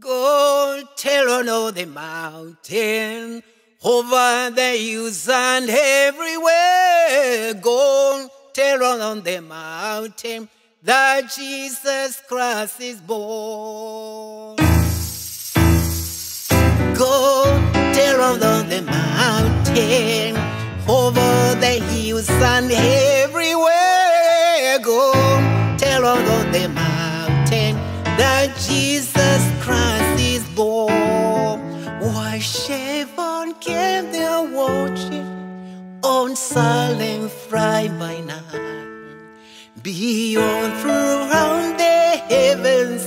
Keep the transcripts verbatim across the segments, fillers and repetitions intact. Go tell on all the mountain, over the hills and everywhere. Go tell on the mountain that Jesus Christ is born. Go tell on the mountain, over the hills and everywhere. Go tell on the mountain that Jesus Christ is born. Why Shevon came there watching on silent Friday by night. Beyond throughout the heavens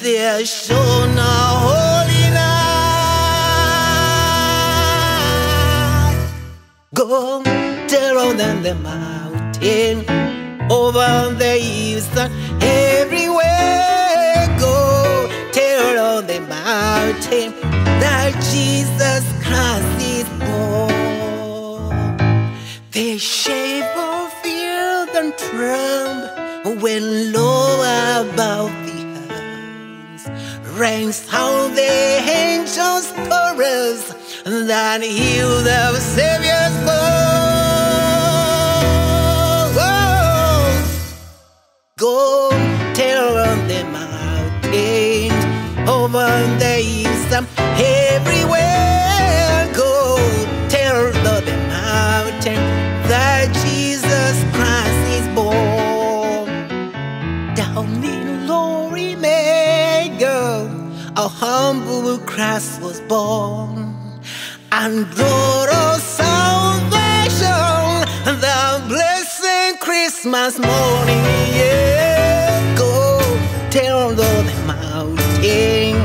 there shone a holy light. Go tell on the mountain, over the hills and everywhere. The mountain that Jesus Christ is born. The shape of field and tremble when low about the house. Rings out the angels' chorus that heal the Savior's born. Go tell on the mountain, over the hills and everywhere. Go tell the mountain that Jesus Christ is born. Down in glory may go, a humble Christ was born, and God of salvation, the blessed Christmas morning. Yeah. Go tell the mountain,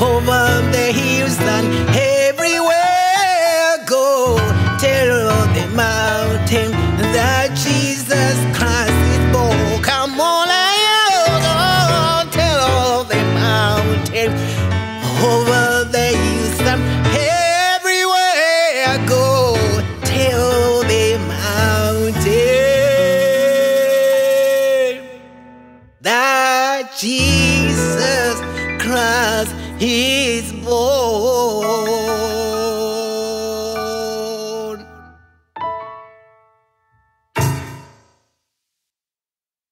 over the hills and everywhere. Go tell on the mountain that Jesus Christ is born. Come on, I go tell on the mountain, over the hills and everywhere. Go tell the mountain that Jesus Christ is born.